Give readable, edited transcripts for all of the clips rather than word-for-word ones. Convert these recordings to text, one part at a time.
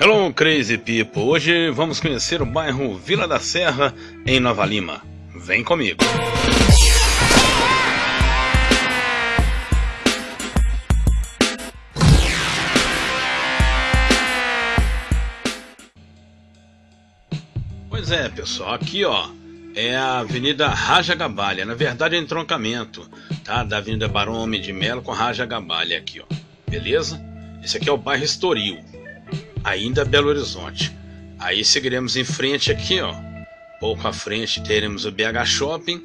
Hello Crazy People, hoje vamos conhecer o bairro Vila da Serra em Nova Lima. Vem comigo! Pois é pessoal, aqui ó, é a Avenida Raja Gabaglia, na verdade é entroncamento, tá? Da Avenida Barão Homem de Melo com Raja Gabaglia aqui ó, beleza? Esse aqui é o bairro Estoril. Ainda Belo Horizonte. Aí seguiremos em frente aqui, ó. Pouco à frente teremos o BH Shopping,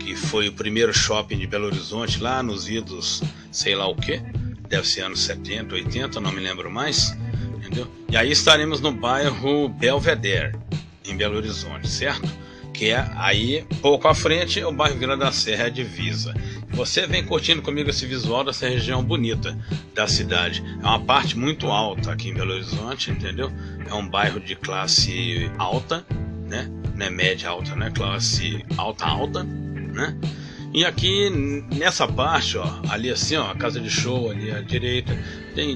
que foi o primeiro shopping de Belo Horizonte lá nos idos, sei lá o que. Deve ser anos 70, 80, não me lembro mais. Entendeu? E aí estaremos no bairro Belvedere, em Belo Horizonte, certo? Que é aí, pouco à frente, é o bairro Vila da Serra, a divisa. Você vem curtindo comigo esse visual dessa região bonita da cidade. É uma parte muito alta aqui em Belo Horizonte, entendeu? É um bairro de classe alta, né? Não é média alta, né? Classe alta alta, né? E aqui nessa parte, ó, ali assim, ó, a casa de show ali à direita,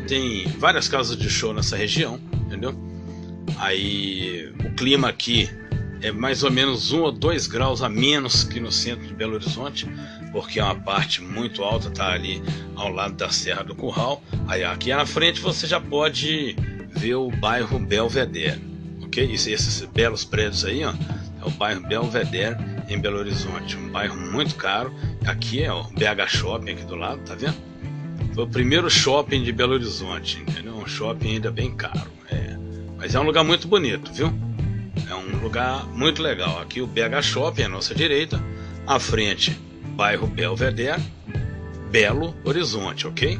tem várias casas de show nessa região, entendeu? Aí o clima aqui é mais ou menos 1 ou 2 graus a menos que no centro de Belo Horizonte, porque é uma parte muito alta, tá ali ao lado da Serra do Curral. Aí aqui na frente você já pode ver o bairro Belvedere, ok? Esses belos prédios aí, ó, é o bairro Belvedere em Belo Horizonte, um bairro muito caro. Aqui é o BH Shopping aqui do lado, tá vendo? Foi o primeiro shopping de Belo Horizonte, entendeu? Um shopping ainda bem caro, é. Mas é um lugar muito bonito, viu? É um lugar muito legal. Aqui o BH Shopping à nossa direita, à frente bairro Belvedere, Belo Horizonte, ok?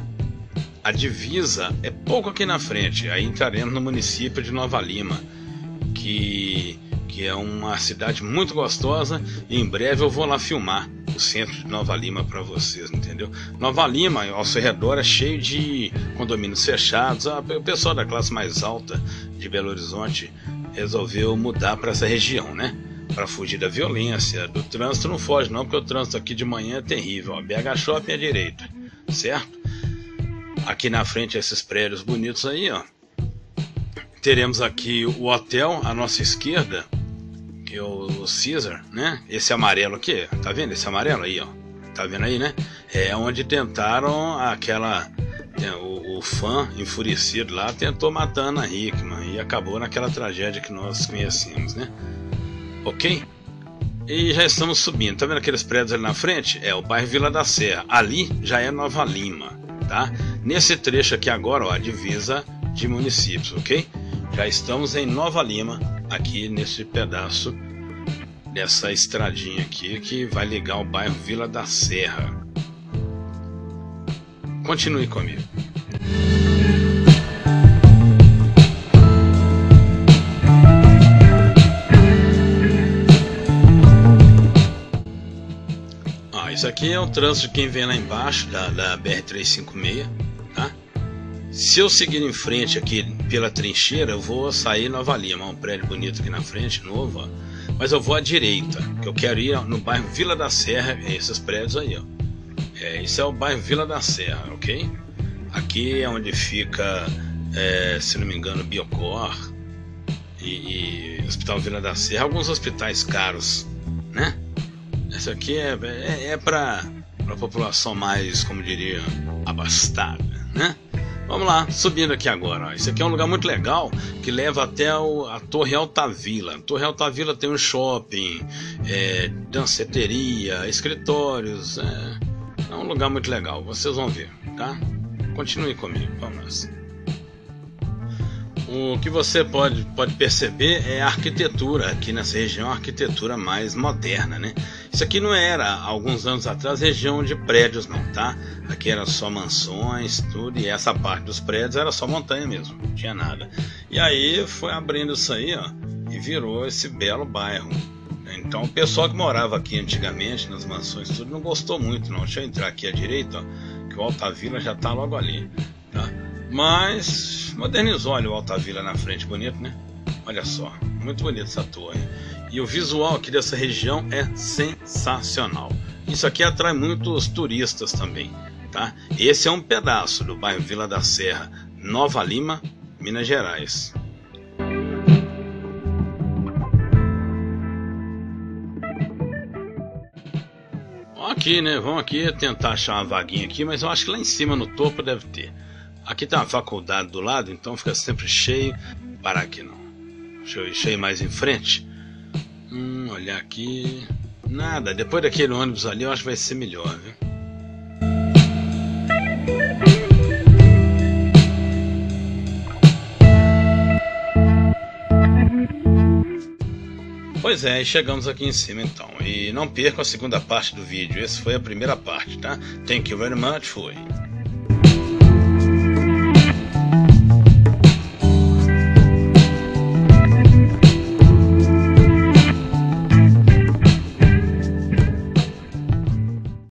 A divisa é pouco aqui na frente, aí entraremos no município de Nova Lima, que é uma cidade muito gostosa e em breve eu vou lá filmar o centro de Nova Lima para vocês, entendeu? Nova Lima ao seu redor é cheio de condomínios fechados. O pessoal da classe mais alta de Belo Horizonte resolveu mudar para essa região, né? Para fugir da violência, do trânsito. Não foge não, porque o trânsito aqui de manhã é terrível. Ó, BH Shopping à direita, certo? Aqui na frente esses prédios bonitos aí, ó. Teremos aqui o hotel à nossa esquerda, que é o Caesar, né? Esse amarelo aqui, tá vendo? Esse amarelo aí, ó. Tá vendo aí, né? É onde tentaram aquela... O fã enfurecido lá tentou matar a Ana Hickman e acabou naquela tragédia que nós conhecemos, né? Ok? E já estamos subindo. Tá vendo aqueles prédios ali na frente? É o bairro Vila da Serra. Ali já é Nova Lima, tá? Nesse trecho aqui agora, ó, a divisa de municípios, ok? Já estamos em Nova Lima, aqui nesse pedaço dessa estradinha aqui que vai ligar o bairro Vila da Serra. Continue comigo. Ó, isso aqui é o trânsito de quem vem lá embaixo da BR-356, tá? Se eu seguir em frente aqui pela trincheira, eu vou sair Nova Lima, um prédio bonito aqui na frente, novo, ó. Mas eu vou à direita, que eu quero ir no bairro Vila da Serra, esses prédios aí, ó. Esse é o bairro Vila da Serra, ok? Aqui é onde fica, se não me engano, Biocor e Hospital Vila da Serra, alguns hospitais caros, né? Esse aqui é para a população mais, como diria, abastada, né? Vamos lá, subindo aqui agora, ó. Esse aqui é um lugar muito legal que leva até a Torre Alphaville. A Torre Alphaville tem um shopping, danceteria, escritórios, é um lugar muito legal, vocês vão ver, tá? Continue comigo, vamos lá. O que você pode perceber é a arquitetura aqui nessa região, a arquitetura mais moderna, né? Isso aqui não era, alguns anos atrás, região de prédios não, tá? Aqui era só mansões, tudo, e essa parte dos prédios era só montanha mesmo, não tinha nada. E aí foi abrindo isso aí, ó, e virou esse belo bairro. Então o pessoal que morava aqui antigamente, nas mansões, tudo, não gostou muito não. Deixa eu entrar aqui à direita, ó, que o Alphaville já tá logo ali, tá? Mas modernizou, olha o Alphaville na frente, bonito, né? Olha só, muito bonito essa torre. E o visual aqui dessa região é sensacional. Isso aqui atrai muitos turistas também, tá? Esse é um pedaço do bairro Vila da Serra, Nova Lima, Minas Gerais. aqui, né? Vamos aqui tentar achar uma vaguinha aqui, mas eu acho que lá em cima no topo deve ter. Aqui tem uma faculdade do lado, então fica sempre cheio. Parar aqui não. Deixa eu ir cheio mais em frente. Olhar aqui. Nada, depois daquele ônibus ali eu acho que vai ser melhor, viu? Pois é, chegamos aqui em cima então. E não percam a segunda parte do vídeo. Essa foi a primeira parte, tá? Thank you very much, fui.